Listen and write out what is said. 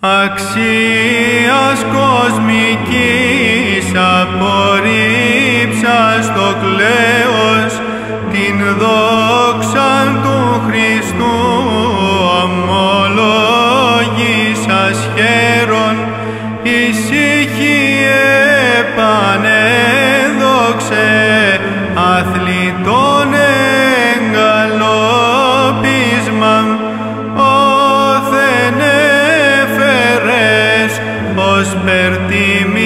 Αξίας κοσμικής απορρίψας το κλέος, την δόξαν του Χριστού ομολόγησας χαίρον. Ησύχιε πανέδοξε αθλητών εγκαλόπισμαν. Ως περτίμι